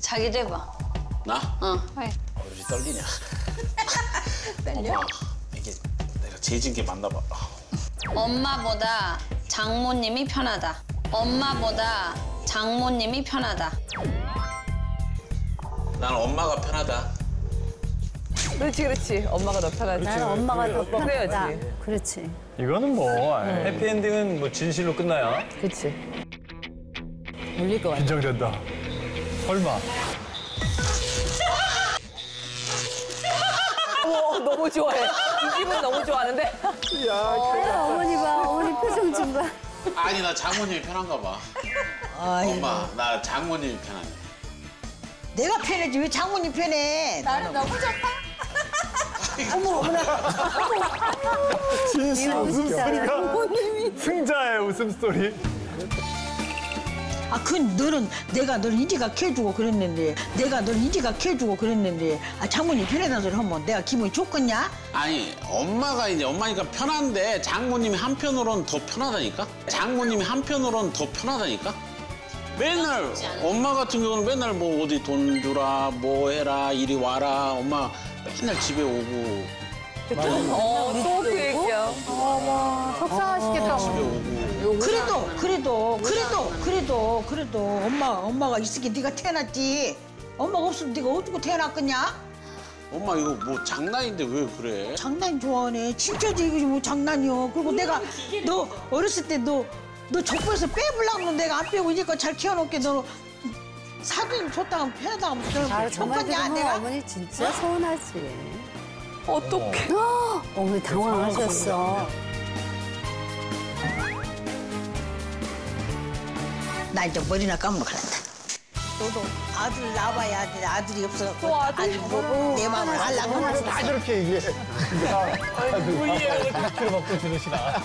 자기 대봐. 나? 어. 왜? 어디 떨리냐? 떨려? 이게 내가 재진 게 맞나 봐. 엄마보다 장모님이 편하다. 엄마보다 장모님이 편하다. 난 엄마가 편하다. 그렇지, 그렇지. 엄마가 더 편하지. 나는 엄마가 더 편하다. 그렇지. 이거는 뭐 해피엔딩은 뭐 진실로 끝나야. 그렇지. 울릴 것 같아. 긴장된다. 설마. 우와, 너무 좋아해. 이 기분 너무 좋아하는데. 야, 어머니 봐. 어머니 표정 좀 봐. 아니, 나 장모님이 편한가 봐. 아이고. 엄마, 나 장모님이 편한데. 내가 편해지 왜 장모님 편해? 나는 너무 좋다. 어머, 어머나. 진수 웃음소리가 승자의 웃음소리. 아, 그 너는 내가 널 이지가 캐주고 그랬는데 아, 장모님 편하다는 소리 하면 내가 기분이 좋겠냐? 아니, 엄마가 이제 엄마니까 편한데 장모님이 한편으로는 더 편하다니까? 맨날 엄마 같은 경우는 맨날 뭐 어디 돈 주라, 뭐 해라, 이리 와라, 엄마 맨날 집에 오고. 또 그 얘기야. 어머, 속상하시겠다. 집에 오고. 그래도 엄마가 있으니 네가 태어났지. 엄마가 없으면 네가 어쩌고 태어났겠냐? 엄마 이거 뭐 장난인데 왜 그래? 장난 좋아하네. 진짜지 이거 뭐 장난이요. 그리고 내가 너 어렸을 때 너 족보에서 빼보려면 내가 안 빼고 이제껏 잘 키워놓게 너 사돈 줬다가 패다가 뭐 정말 내가 어머니 진짜 서운하지. 어떡해. 어머니 당황하셨어. 나 이제 머리나 감으러 갈란다. 너도 아들 낳아봐야지. 아들이 없어서 또 아들 내 마음을 알라고 하면서 다 저렇게 얘기해. 아이고, 이해를 100kg 먹고 지내시나.